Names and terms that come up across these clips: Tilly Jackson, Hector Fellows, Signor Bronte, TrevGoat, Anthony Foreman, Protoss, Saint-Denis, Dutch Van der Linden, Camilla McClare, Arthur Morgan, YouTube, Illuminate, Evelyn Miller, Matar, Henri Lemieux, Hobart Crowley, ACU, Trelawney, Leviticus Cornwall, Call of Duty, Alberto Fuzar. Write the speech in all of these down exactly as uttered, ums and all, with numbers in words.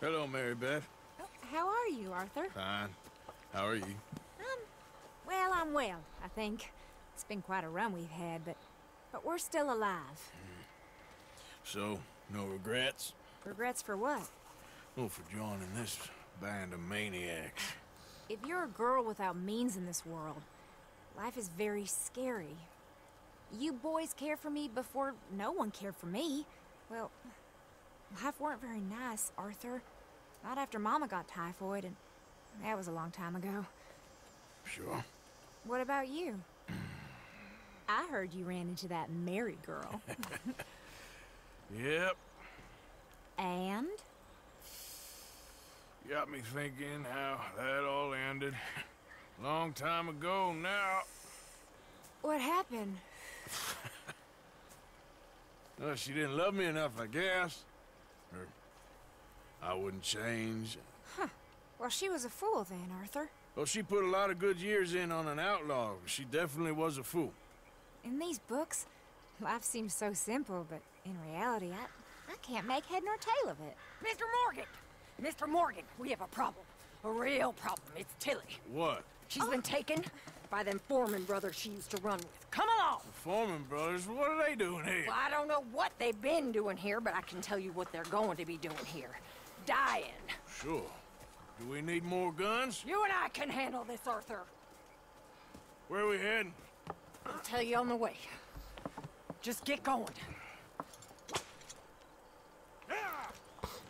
Hello, Mary Beth. Oh, how are you, Arthur? Fine. How are you? Um, well, I'm well, I think. It's been quite a run we've had, but, but we're still alive. Mm. So, no regrets? Regrets for what? Oh, for joining this band of maniacs. If you're a girl without means in this world, life is very scary. You boys cared for me before no one cared for me. Well, life weren't very nice, Arthur. Not after Mama got typhoid, and that was a long time ago. Sure. What about you? I heard you ran into that Mary girl. Yep. And? Got me thinking how that all ended. Long time ago now. What happened? Well, she didn't love me enough, I guess. Or I wouldn't change. Huh. Well, she was a fool then, Arthur. Well, she put a lot of good years in on an outlaw. She definitely was a fool. In these books, life seems so simple, but in reality, I, I can't make head nor tail of it. Mister Morgan! Mister Morgan, we have a problem. A real problem. It's Tilly. What? She's oh. been taken by them Foreman brothers she used to run with. Come along! The Foreman brothers? What are they doing here? Well, I don't know what they've been doing here, but I can tell you what they're going to be doing here. Dying. Sure. Do we need more guns? You and I can handle this, Arthur. Where are we heading? I'll tell you on the way. Just get going.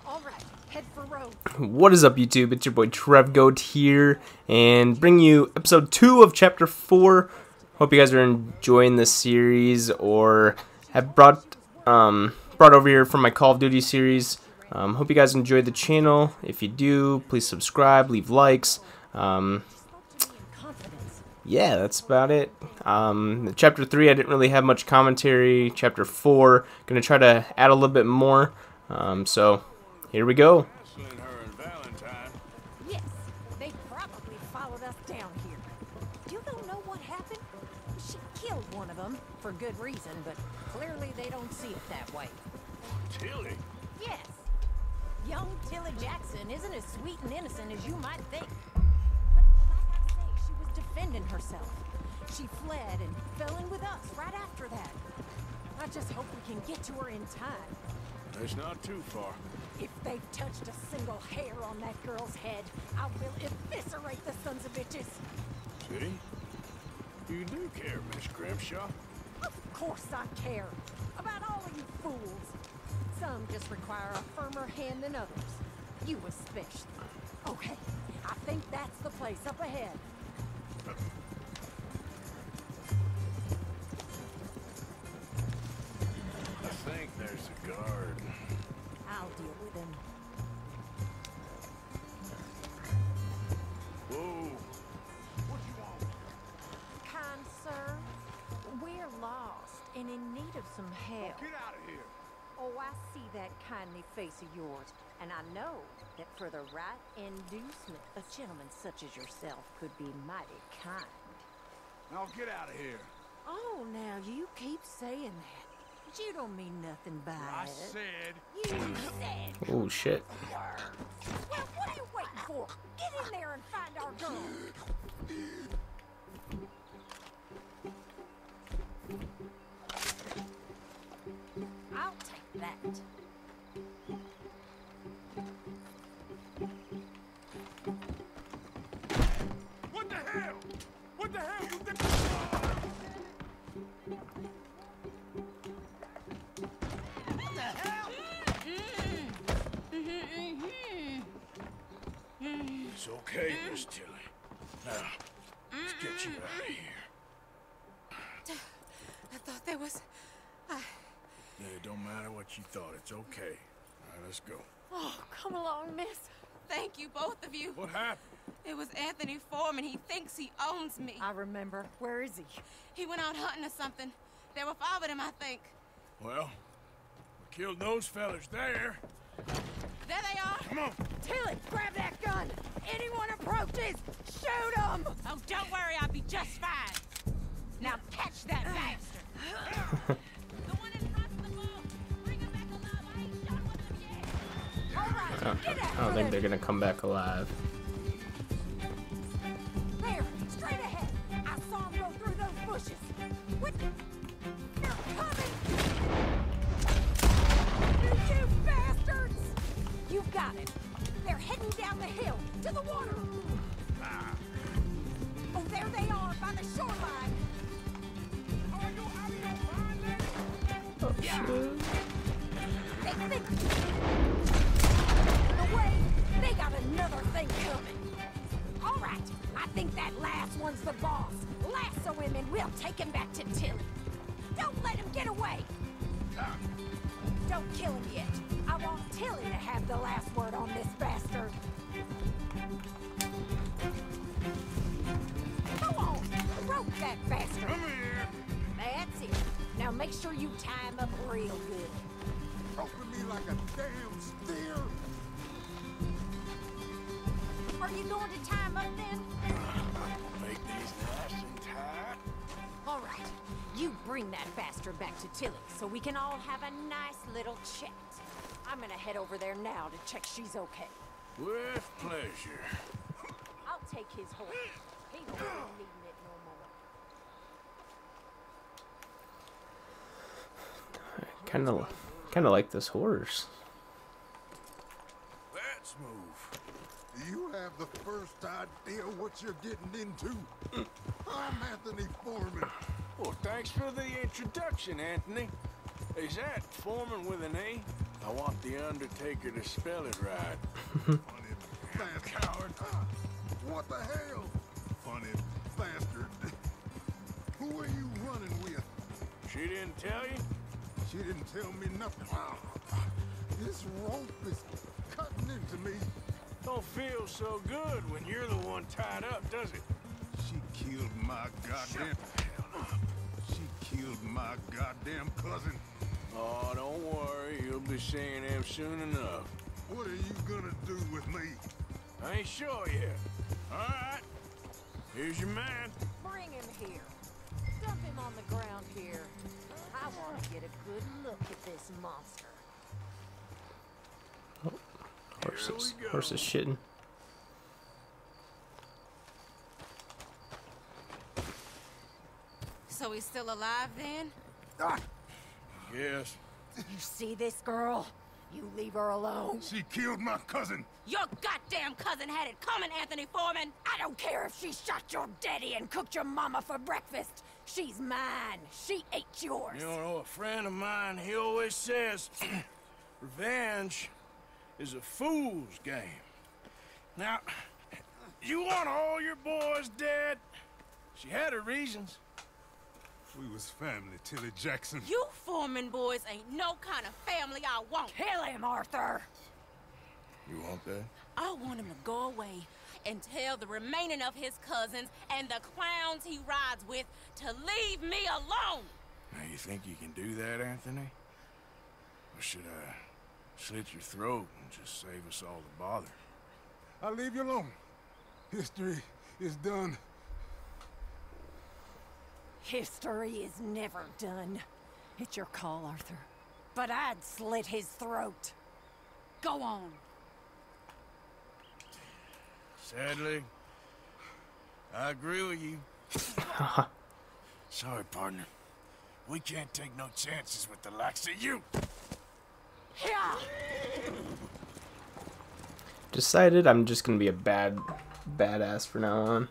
All right. Head for road. What is up, YouTube? It's your boy TrevGoat here, and bring you episode two of chapter four. Hope you guys are enjoying this series, or have brought um brought over here from my Call of Duty series. Um, hope you guys enjoyed the channel. If you do, please subscribe, leave likes. Um, yeah, that's about it. Um, chapter three, I didn't really have much commentary. Chapter four, gonna try to add a little bit more. Um, so. Here we go. Yes, they probably followed us down here. You don't know what happened? She killed one of them for good reason, but clearly they don't see it that way. Tilly? Yes. Young Tilly Jackson isn't as sweet and innocent as you might think. But like I say, she was defending herself. She fled and fell in with us right after that. I just hope we can get to her in time. It's not too far. If they've touched a single hair on that girl's head, I will eviscerate the sons of bitches. See? You do care, Miss Grimshaw. Of course I care. About all of you fools. Some just require a firmer hand than others. You especially. Okay, I think that's the place up ahead. Uh I think there's a guard. I'll deal with him. Whoa! What do you want? Kind sir, we're lost and in need of some help. Oh, get out of here! Oh, I see that kindly face of yours, and I know that for the right inducement, a gentleman such as yourself could be mighty kind. Now get out of here! Oh, now you keep saying that. You don't mean nothing by I it. Said. You said. Oh shit. Well, what are you waiting for? Get in there and find our girl. I'll take that. What the hell? What the hell you think? It's okay, Miss Tilly. Now, let's get you out of here. I thought there was... I... Yeah, it don't matter what you thought. It's okay. All right, let's go. Oh, come along, miss. Thank you, both of you. What happened? It was Anthony Foreman. He thinks he owns me. I remember. Where is he? He went out hunting or something. There were five of them, I think. Well, we killed those fellas there. There they are! Come on! Tilly, grab that gun! Anyone approaches, shoot them! Oh, don't worry, I'll be just fine. Now catch that bastard! The one in front of the ball! Bring him back alive! I ain't done with him yet! All right, get out! they're gonna come back alive. There, straight ahead. I saw him go through those bushes. What? They're coming! You bastards! You got it. They're heading down the hill to the water. Ah. Oh, there they are by the shoreline. Are you out of your mind, lady? Oh, yeah. They think the way they got another thing coming. All right, I think that last one's the boss. Lasso him and we'll take him back to Tilly. Don't let him get away. Ah. Don't kill him yet. I want Tilly to have the last word on this bastard. Go on, rope that bastard. Come here. That's it. Now make sure you tie him up real good. Roping me like a damn steer. Are you going to tie him up then? Make these nice and tight. All right. You bring that bastard back to Tilly so we can all have a nice little chat. I'm gonna head over there now to check she's okay. With pleasure. I'll take his horse. He won't be needing it no more. I kinda, kinda like this horse. Let's move. You have the first idea what you're getting into. I'm Anthony Foreman. Well, thanks for the introduction, Anthony. Is that Foreman with an A? I want the Undertaker to spell it right. Funny bastard. Coward. What the hell? Funny bastard. Who are you running with? She didn't tell you? She didn't tell me nothing. This rope is cutting into me. Don't feel so good when you're the one tied up, does it? She killed my goddamn... She killed my goddamn cousin. Oh, don't worry. You'll be seeing him soon enough. What are you gonna do with me? I ain't sure yet. All right. Here's your man. Bring him here. Dump him on the ground here. I want to get a good look at this monster. Oh, horses. Horses shitting. So he's still alive then? Ah. Yes. You see this girl? You leave her alone. She killed my cousin. Your goddamn cousin had it coming, Anthony Foreman. I don't care if she shot your daddy and cooked your mama for breakfast. She's mine. She ate yours. You know, a friend of mine, he always says, revenge is a fool's game. Now, you want all your boys dead? She had her reasons. We was family, Tilly Jackson. You Foreman boys ain't no kind of family I want. Kill him, Arthur! You want that? I want him to go away and tell the remaining of his cousins and the clowns he rides with to leave me alone! Now, you think you can do that, Anthony? Or should I slit your throat and just save us all the bother? I'll leave you alone. History is done. History is never done. It's your call, Arthur. But I'd slit his throat. Go on. Sadly, I agree with you. Sorry, partner. We can't take no chances with the likes of you. Yeah. Decided I'm just gonna be a bad, badass from now on.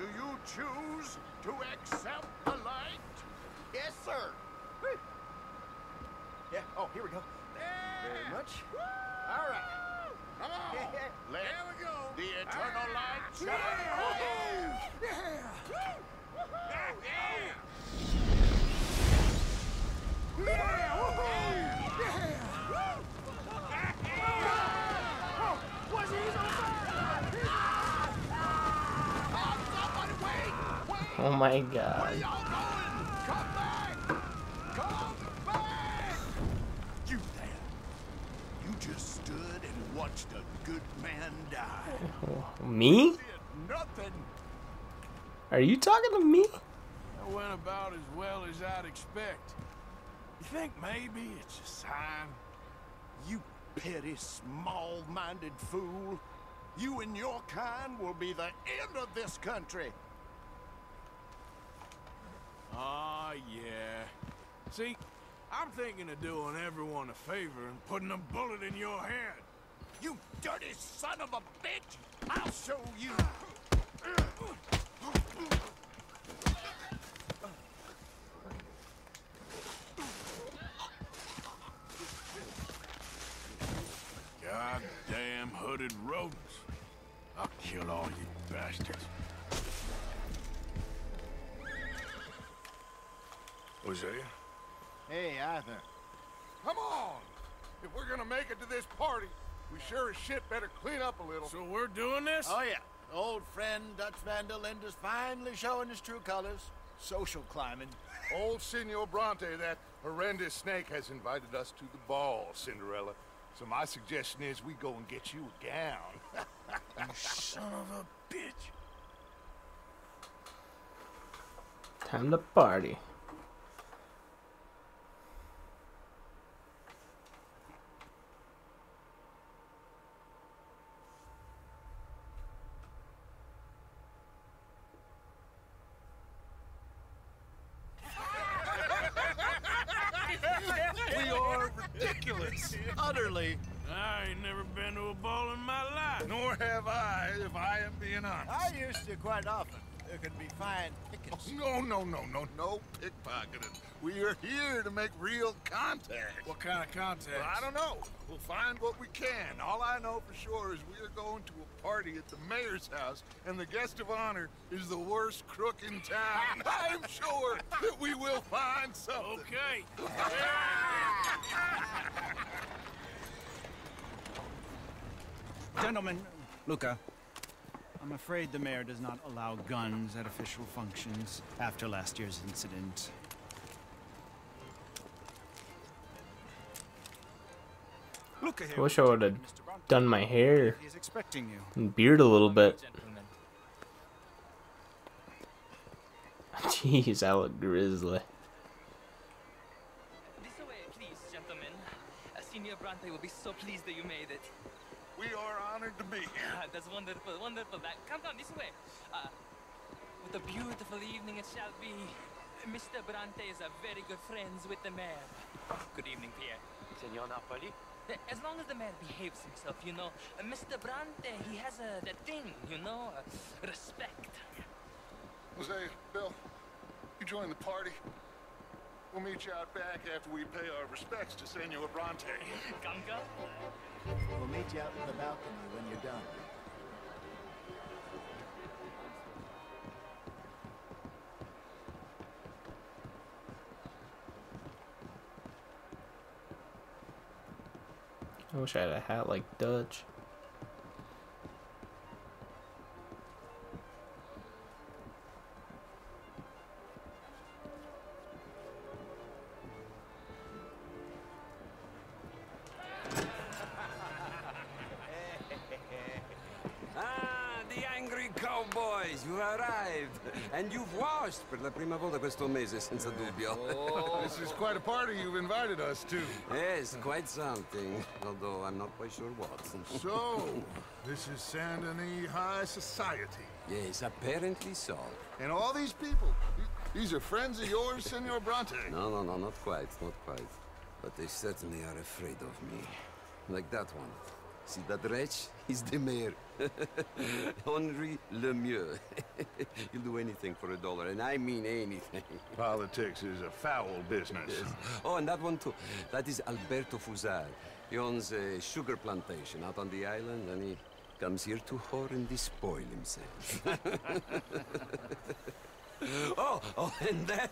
Do you choose to accept the light? Yes, sir. Yeah, oh, here we go. Yeah. Thank you very much. Woo! All right. Come on. Yeah. Let there we go. The eternal ah. light shine. Yeah. Yeah. Yeah. Yeah. Yeah. Yeah. Yeah. Yeah. Yeah. Was he so Oh my god. Where y'all going? Come back! Come back! You there. You just stood and watched a good man die. Oh, me? Nothing. Are you talking to me? That went about as well as I'd expect. You think maybe it's a sign? You petty, small-minded fool. You and your kind will be the end of this country. Ah, uh, yeah. See, I'm thinking of doing everyone a favor and putting a bullet in your head. You dirty son of a bitch! I'll show you! Goddamn hooded rodents. I'll kill all you bastards. Jose? Hey, Arthur. Come on! If we're gonna make it to this party, we sure as shit better clean up a little. So we're doing this? Oh, yeah. Old friend Dutch Van der Linden's finally showing his true colors. Social climbing. Old Signor Bronte, that horrendous snake, has invited us to the ball, Cinderella. So my suggestion is we go and get you a gown. You son of a bitch. Time to party. Utterly. I ain't never been to a ball in my life. Nor have I, if I am being honest. I used to quite often. There could be fine pickets. Oh, no, no, no, no, no pickpocketing. We are here to make real contact. What kind of contact? Well, I don't know. We'll find what we can. All I know for sure is we are going to a party at the mayor's house, and the guest of honor is the worst crook in town. I'm sure that we will find something. Okay. Gentlemen, Luca, I'm afraid the mayor does not allow guns at official functions after last year's incident. Luca here. I wish I would have done my hair He's expecting you. and beard a little bit. Jeez, I look grizzly. This way, please, gentlemen. Signor Bronte will be so pleased that you made it. We are honored to be here. Uh, that's wonderful, wonderful. That. Come down this way. Uh, what a beautiful evening it shall be. Mister Bronte is a very good friends with the mayor. Good evening, Pierre. Signor Napoli? As long as the mayor behaves himself, you know. Uh, Mister Bronte, he has a that thing, you know. Uh, respect. Jose, Bill, you join the party. We'll meet you out back after we pay our respects to Signor Bronte. Ganga? We'll meet you out on the balcony when you're done. I wish I had a hat like Dutch. And you've washed per la prima volta questo mese senza dubbio. Oh, this is quite a party you've invited us to. Yes, quite something, although I'm not quite sure what. So, this is Saint-Denis High Society. Yes, apparently so. And all these people, these are friends of yours, Signor Bronte? No, no, no, not quite, not quite. But they certainly are afraid of me. Like that one. See that wretch? He's the mayor. Henri Lemieux. He'll do anything for a dollar, and I mean anything. Politics is a foul business. Yes. Oh, and that one too. That is Alberto Fuzar. He owns a sugar plantation out on the island, and he comes here to whore and despoil himself. Oh, oh, and that,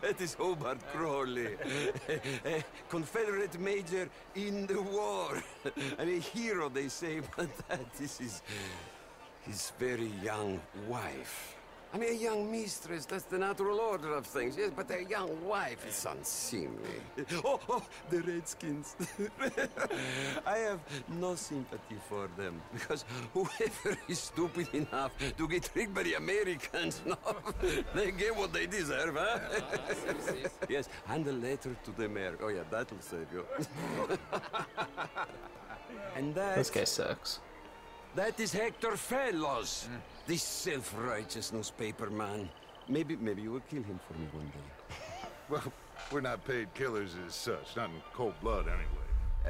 that is Hobart Crowley, a, a Confederate major in the war, and a hero, they say, but that is his, his very young wife. I mean, a young mistress, that's the natural order of things, yes, but a young wife is unseemly. Oh, oh, the Redskins. I have no sympathy for them, because whoever is stupid enough to get tricked by the Americans, no, they get what they deserve, huh? Yes, and a letter to the mayor. Oh, yeah, that'll save you. And that... This guy sucks. That is Hector Fellows, mm. This self-righteous newspaper man. Maybe, maybe you will kill him for me one day. Well, we're not paid killers as such, not in cold blood anyway.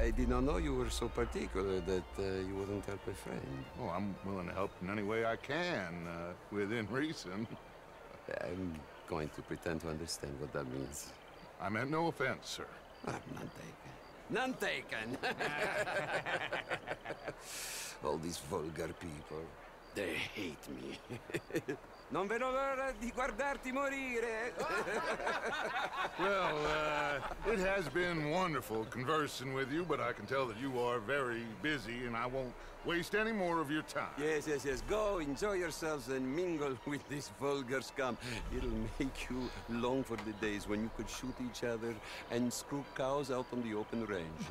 I did not know you were so particular that uh, you wouldn't help a friend. Oh, I'm willing to help in any way I can, uh, within reason. I'm going to pretend to understand what that means. I meant no offense, sir. I'm not taken. None taken. All these vulgar people, they hate me. Non vedo l'ora di guardarti morire. Well, uh, it has been wonderful conversing with you, but I can tell that you are very busy, and I won't waste any more of your time. Yes, yes, yes. Go, enjoy yourselves, and mingle with this vulgar scum. It'll make you long for the days when you could shoot each other and screw cows out on the open range.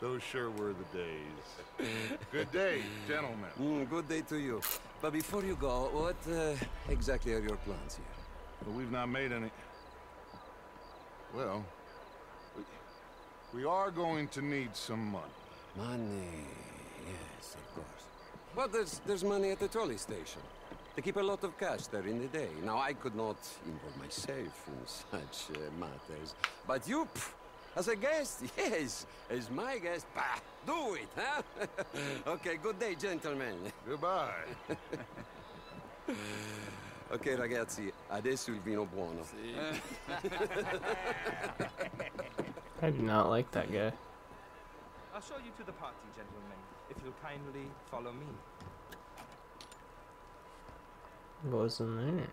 Those sure were the days. Good day, gentlemen. Mm, good day to you. But before you go, what uh, exactly are your plans here? Well, we've not made any... Well... We, we are going to need some money. Money... yes, of course. But there's, there's money at the trolley station. They keep a lot of cash there in the day. Now, I could not involve myself in such uh, matters. But you... Pff, as a guest? Yes. As my guest? Bah, do it, huh? Okay, good day, gentlemen. Goodbye. Ok, ragazzi, adesso il vino buono. I do not like that guy. I'll show you to the party, gentlemen, if you'll kindly follow me. Wasn't there?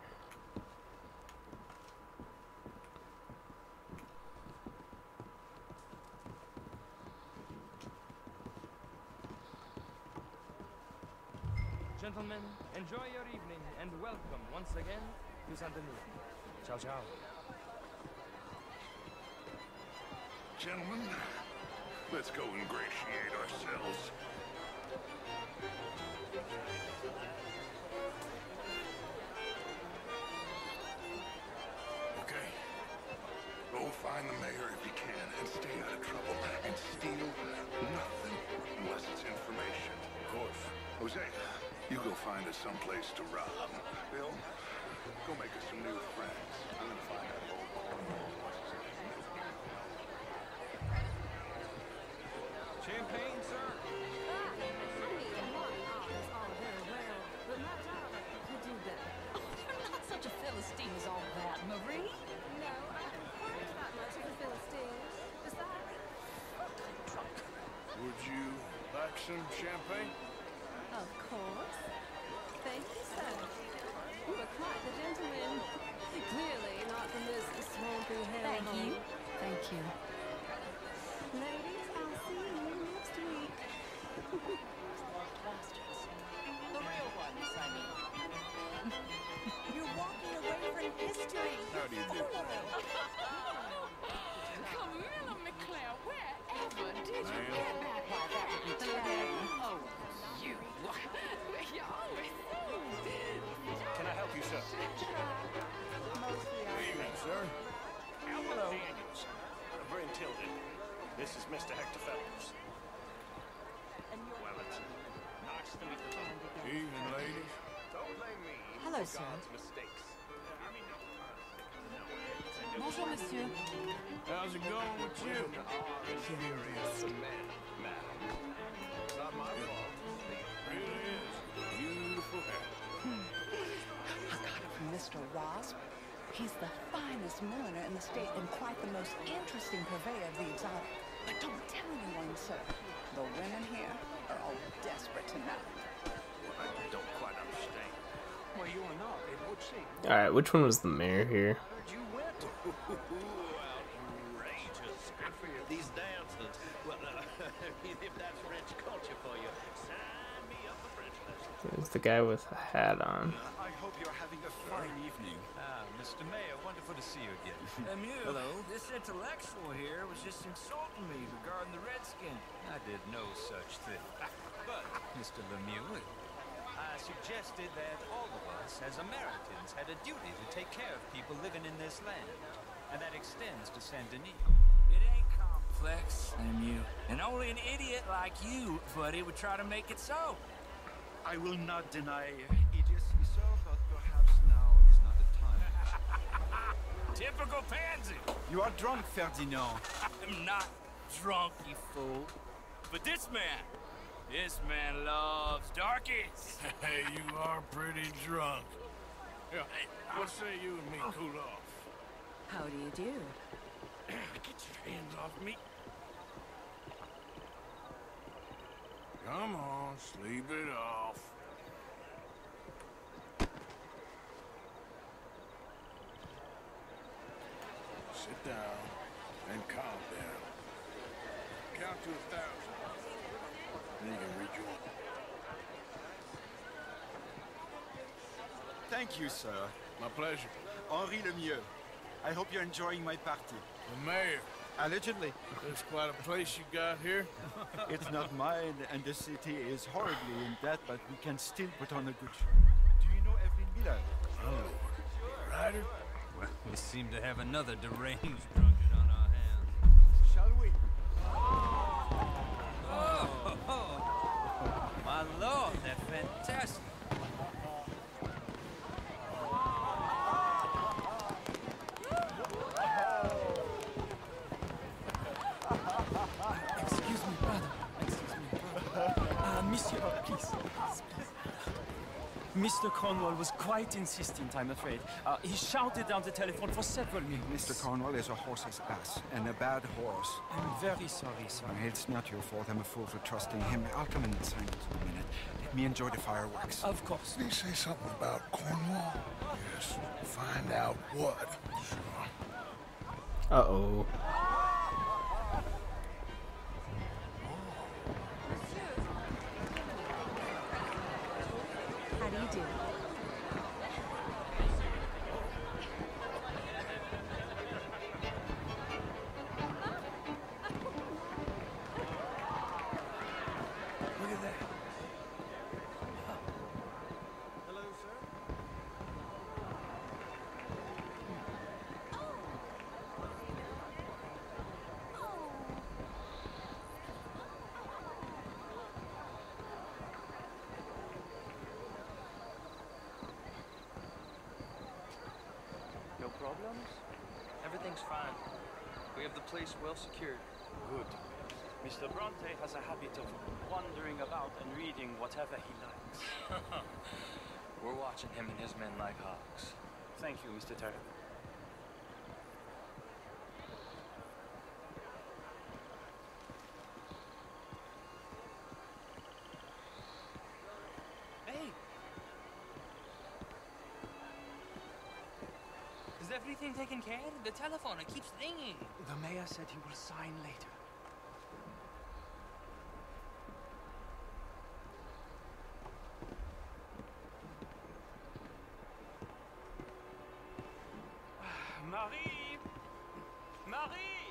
Gentlemen, enjoy your evening and welcome once again to Saint-Denis. Ciao, ciao. Gentlemen, let's go ingratiate ourselves. Okay. Go find the mayor if you can and stay out of trouble and steal nothing unless it's information. Of course. Jose. You go find us someplace to rob. Bill, go make us some new friends. I'm gonna find that old cornball. What's his name? Champagne, sir. Ah, honey and wine is all very well, but my daughter could do better. Oh, you're not such a Philistine as all that, Marie. No, I'm quite not much of a Philistine. Besides, oh, I'm drunk. Would you like some champagne? Of course. Thank you, sir. You are quite the gentleman. Clearly not from this swampy hell. Thank you. Thank you. Ladies, I'll see you next week. Bastards. The real ones, I mean. You're walking away from history. How do you do? Camilla McClare, wherever did you get that by that? Oh. Can I help you, sir? Good evening, sir. Hello. Daniels. We're in Tilden. This is Mister Hector Fellows. Well, it's nice to meet you. Good evening, ladies. Don't blame me. Hello, sir. Bonjour, monsieur. How's it going with you? Curious man, madam. Mister Wasp. He's the finest milliner in the state and quite the most interesting purveyor of the exotic. But don't tell anyone, sir. The women here are all desperate to know. I don't quite understand. Well, you are not, it would seem. All right, which one was the mayor here? You went. Outrageous. These dances. Well, uh, if that's French culture for you, sign me up for French lessons. There's the guy with a hat on. I hope you're having a fine evening. Ah, Mister Mayor, wonderful to see you again. Lemieux, hello. This intellectual here was just insulting me regarding the redskin. I did no such thing. But, Mister Lemieux, I suggested that all of us as Americans had a duty to take care of people living in this land, and that extends to Saint-Denis. It ain't complex, Lemieux, and only an idiot like you, buddy, would try to make it so. I will not deny idiocy, so, but perhaps now is not the time. Typical pansy! You are drunk, Ferdinand. I'm not drunk, you fool. But this man... This man loves darkies. Hey, you are pretty drunk. Yeah, hey, what say you and me cool off? How do you do? Get your hands off me. Come on, sleep it off. Sit down and calm down. Count to a thousand. Then you can rejoin. Thank you, sir. My pleasure. Henri Lemieux. I hope you're enjoying my party. The mayor. Allegedly. There's quite a place you got here. It's not mine, and the city is horribly in debt, but we can still put on a good show. Do you know Evelyn Miller? Oh, sure. Rider? Well, we seem to have another deranged drunkard on our hands. Shall we? Oh, oh, oh. My lord, that's fantastic. Excuse me, brother. Excuse me, brother. Uh, monsieur, please. Please, please. Mister Cornwall was quite insistent, I'm afraid. Uh, he shouted down the telephone for several minutes. Mister Cornwall is a horse's ass, and a bad horse. I'm very sorry, sir. It's not your fault. I'm a fool for trusting him. I'll come in and sign in a minute. Let me enjoy the fireworks. Of course. Did he say something about Cornwall? Yes. Find out what. Sure. Uh-oh. Problems? Everything's fine. We have the place well secured. Good. Mister Bronte has a habit of wandering about and reading whatever he likes. We're watching him and his men like hawks. Thank you, Mister Turner. Everything taken care of? The telephone, it keeps ringing. The mayor said he will sign later. Marie! Marie!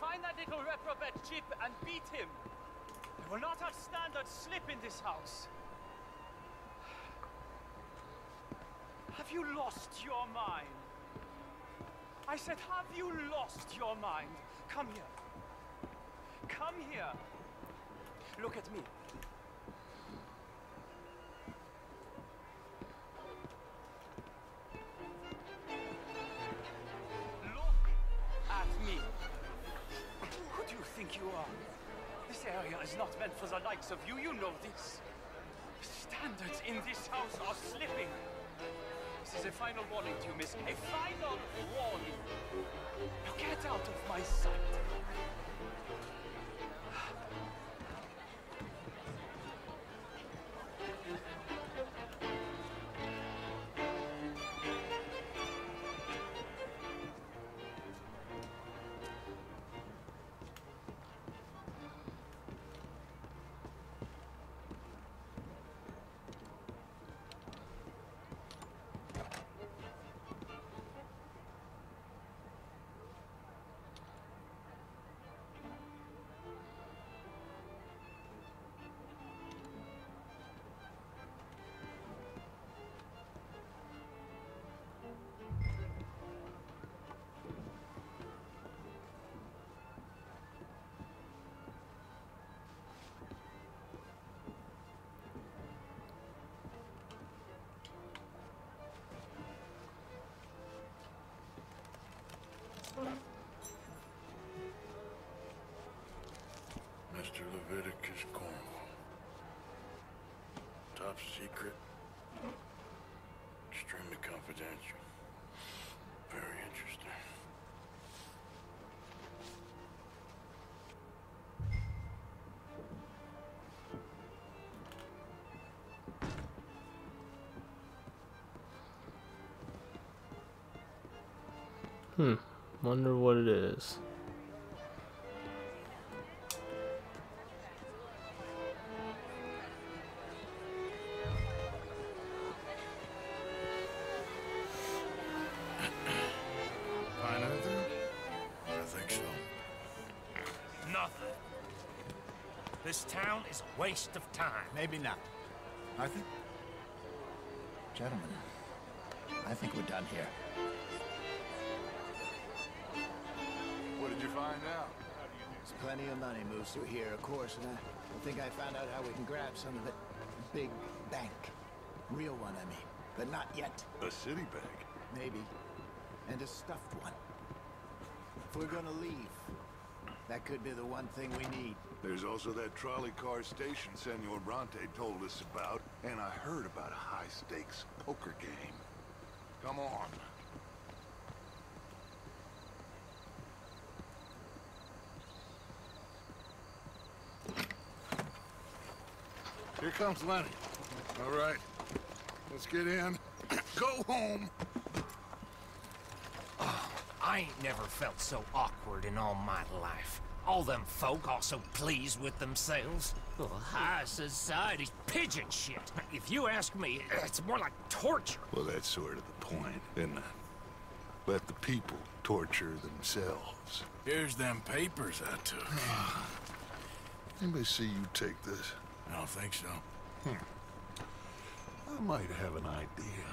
Find that little reprobate Chip and beat him. I will not have standards slip in this house. Have you lost your mind? I said, have you lost your mind? Come here. Come here. Look at me. Look at me. Who do you think you are? This area is not meant for the likes of you. You know this. Standards in this house are slipping. This is a final warning to you, miss. A final warning. Now get out of my sight. Mister Leviticus Cornwall. Top secret. Extremely confidential. Very interesting. Hmm. Wonder what it is. Waste of time. Maybe not. Arthur? Gentlemen, I think we're done here. What did you find out? There's plenty of money moves through here, of course, and I think I found out how we can grab some of it. Big bank. Real one, I mean. But not yet. A city bank? Maybe. And a stuffed one. If we're gonna leave, that could be the one thing we need. There's also that trolley car station Signor Bronte told us about, and I heard about a high-stakes poker game. Come on. Here comes Lenny. All right, let's get in. Go home. I ain't never felt so awkward in all my life. All them folk are so pleased with themselves. Oh, high society's pigeon shit. If you ask me, it's more like torture. Well, that's sort of the point, isn't it? Let the people torture themselves. Here's them papers I took. Anybody see you take this? I don't think so. Hmm. I might have an idea.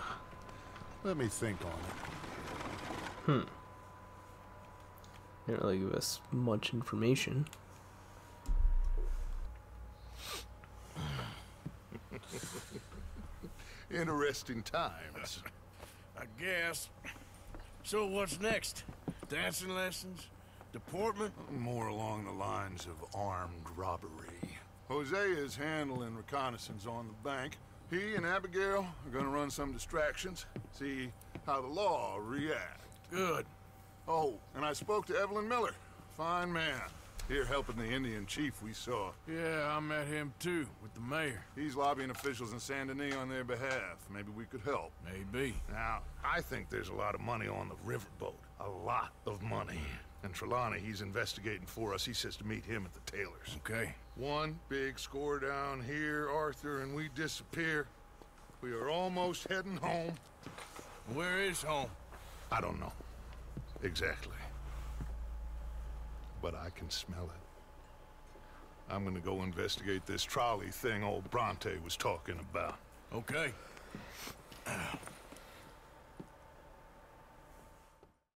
Let me think on it. Hmm. Didn't really give us much information. Interesting times. I guess. So what's next? Dancing lessons? Deportment? More along the lines of armed robbery. Jose is handling reconnaissance on the bank. He and Abigail are gonna run some distractions. See how the law reacts. Good. Oh, and I spoke to Evelyn Miller. Fine man. Here helping the Indian chief we saw. Yeah, I met him too, with the mayor. He's lobbying officials in Saint-Denis on their behalf. Maybe we could help. Maybe. Now, I think there's a lot of money on the riverboat. A lot of money. And Trelawney, he's investigating for us. He says to meet him at the Taylor's. Okay. One big score down here, Arthur, and we disappear. We are almost heading home. Where is home? I don't know. Exactly. But I can smell it. I'm gonna go investigate this trolley thing old Bronte was talking about. Okay.